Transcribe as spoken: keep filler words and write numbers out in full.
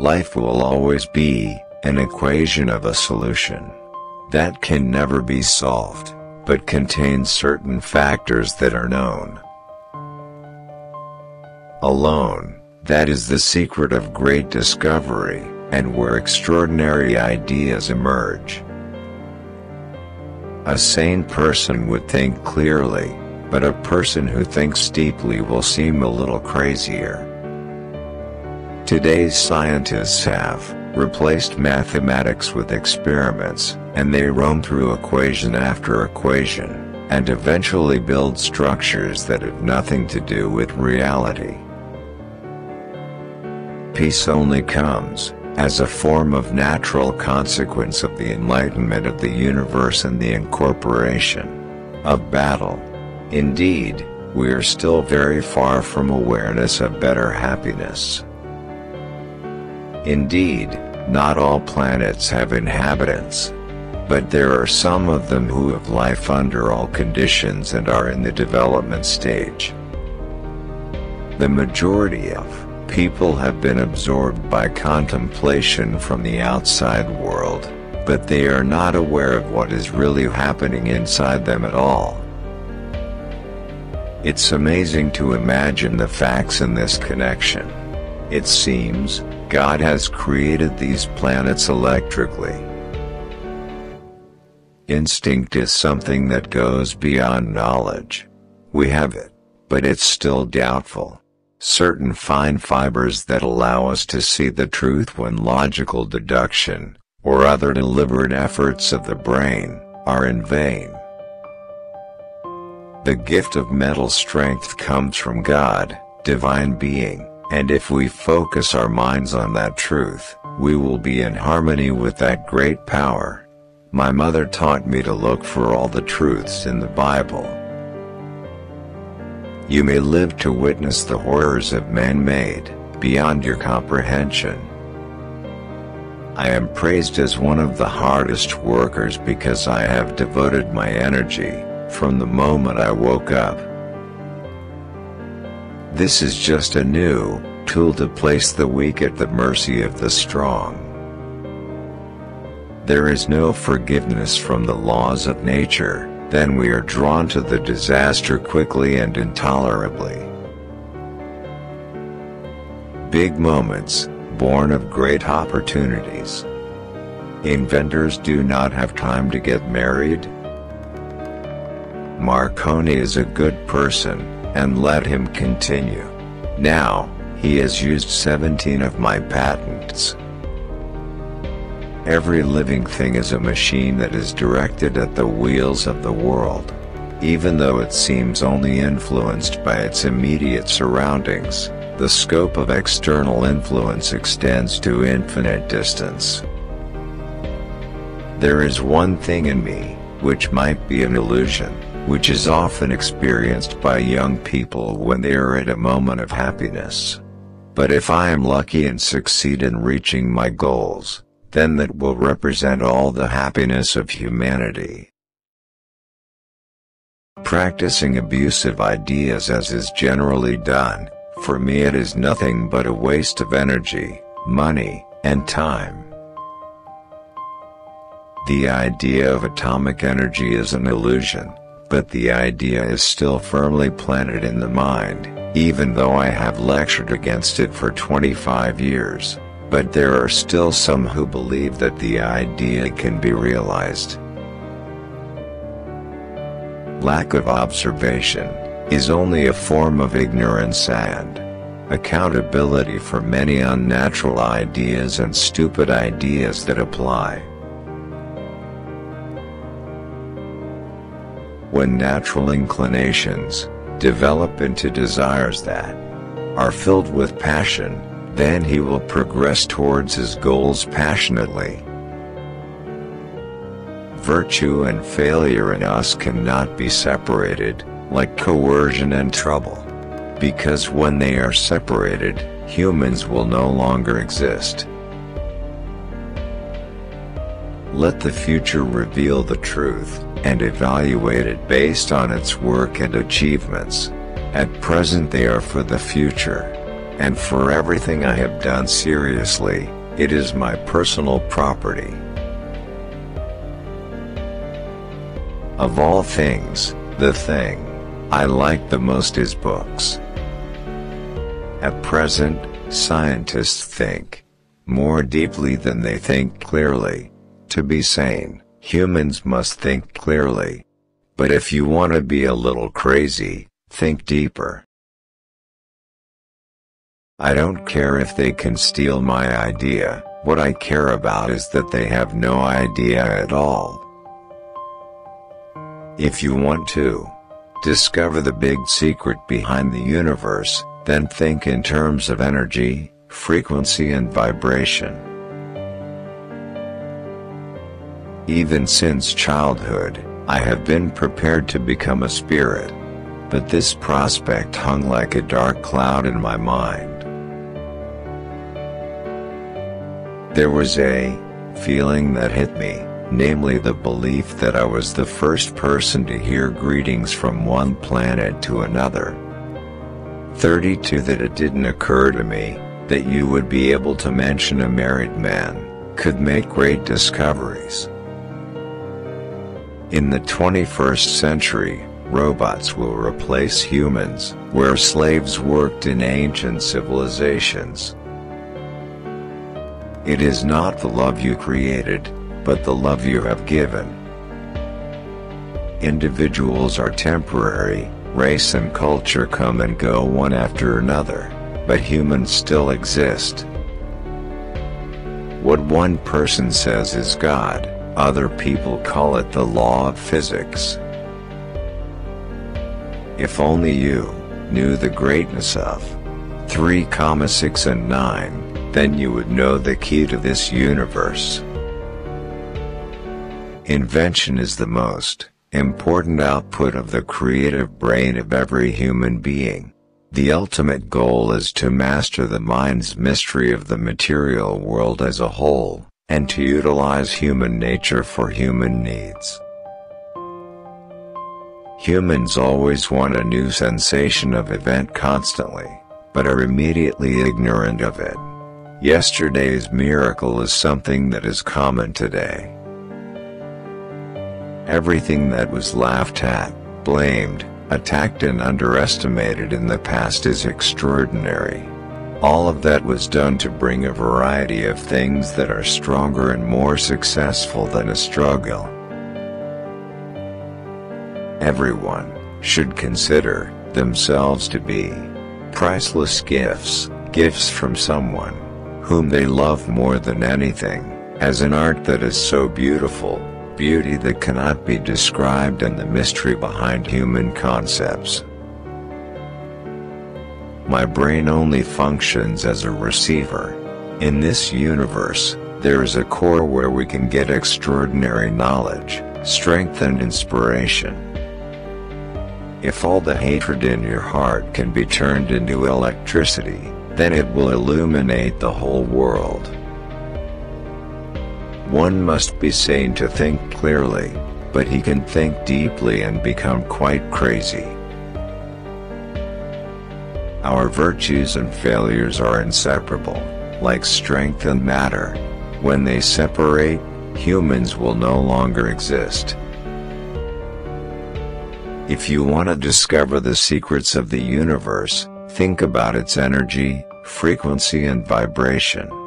Life will always be an equation of a solution that can never be solved, but contains certain factors that are known alone. That is the secret of great discovery, and where extraordinary ideas emerge. A sane person would think clearly, but a person who thinks deeply will seem a little crazier. Today's scientists have replaced mathematics with experiments, and they roam through equation after equation, and eventually build structures that have nothing to do with reality. Peace only comes as a form of natural consequence of the enlightenment of the universe and the incorporation of battle. Indeed, we are still very far from awareness of better happiness. Indeed, not all planets have inhabitants, but there are some of them who have life under all conditions and are in the development stage. The majority of people have been absorbed by contemplation from the outside world, but they are not aware of what is really happening inside them at all. It's amazing to imagine the facts in this connection. It seems God has created these planets electrically. Instinct is something that goes beyond knowledge. We have it, but it's still doubtful. Certain fine fibers that allow us to see the truth when logical deduction, or other deliberate efforts of the brain, are in vain. The gift of mental strength comes from God, divine being. And if we focus our minds on that truth, we will be in harmony with that great power. My mother taught me to look for all the truths in the Bible. You may live to witness the horrors of man-made, beyond your comprehension. I am praised as one of the hardest workers because I have devoted my energy, from the moment I woke up. This is just a new tool to place the weak at the mercy of the strong. There is no forgiveness from the laws of nature, then we are drawn to the disaster quickly and intolerably. Big moments, born of great opportunities. Inventors do not have time to get married. Marconi is a good person, and let him continue. Now, he has used seventeen of my patents. Every living thing is a machine that is directed at the wheels of the world, even though it seems only influenced by its immediate surroundings. The scope of external influence extends to infinite distance. There is one thing in me, which might be an illusion, which is often experienced by young people when they are at a moment of happiness. But if I am lucky and succeed in reaching my goals, then that will represent all the happiness of humanity. Practicing abusive ideas as is generally done, for me it is nothing but a waste of energy, money, and time. The idea of atomic energy is an illusion. But the idea is still firmly planted in the mind, even though I have lectured against it for twenty-five years, but there are still some who believe that the idea can be realized. Lack of observation is only a form of ignorance and accountability for many unnatural ideas and stupid ideas that apply. When natural inclinations develop into desires that are filled with passion, then he will progress towards his goals passionately. Virtue and failure in us cannot be separated, like coercion and trouble, because when they are separated, humans will no longer exist. Let the future reveal the truth, and evaluate it based on its work and achievements. At present they are for the future, and for everything I have done seriously. It is my personal property. Of all things, the thing I like the most is books. At present, scientists think more deeply than they think clearly. To be sane, humans must think clearly. But if you want to be a little crazy, think deeper. I don't care if they can steal my idea. What I care about is that they have no idea at all. If you want to discover the big secret behind the universe, then think in terms of energy, frequency and vibration. Even since childhood, I have been prepared to become a spirit, but this prospect hung like a dark cloud in my mind. There was a feeling that hit me, namely the belief that I was the first person to hear greetings from one planet to another. thirty-two That it didn't occur to me that you would be able to mention a married man could make great discoveries. In the twenty-first century, robots will replace humans, where slaves worked in ancient civilizations. It is not the love you created, but the love you have given. Individuals are temporary, race and culture come and go one after another, but humans still exist. What one person says is God, other people call it the law of physics. If only you knew the greatness of three, six and nine, then you would know the key to this universe. Invention is the most important output of the creative brain of every human being. The ultimate goal is to master the mind's mystery of the material world as a whole, and to utilize human nature for human needs. Humans always want a new sensation of event constantly, but are immediately ignorant of it. Yesterday's miracle is something that is common today. Everything that was laughed at, blamed, attacked and underestimated in the past is extraordinary. All of that was done to bring a variety of things that are stronger and more successful than a struggle. Everyone should consider themselves to be priceless gifts, gifts from someone whom they love more than anything, as an art that is so beautiful, beauty that cannot be described and the mystery behind human concepts. My brain only functions as a receiver. In this universe, there is a core where we can get extraordinary knowledge, strength and inspiration. If all the hatred in your heart can be turned into electricity, then it will illuminate the whole world. One must be sane to think clearly, but he can think deeply and become quite crazy. Our virtues and failures are inseparable, like strength and matter. When they separate, humans will no longer exist. If you want to discover the secrets of the universe, think about its energy, frequency and vibration.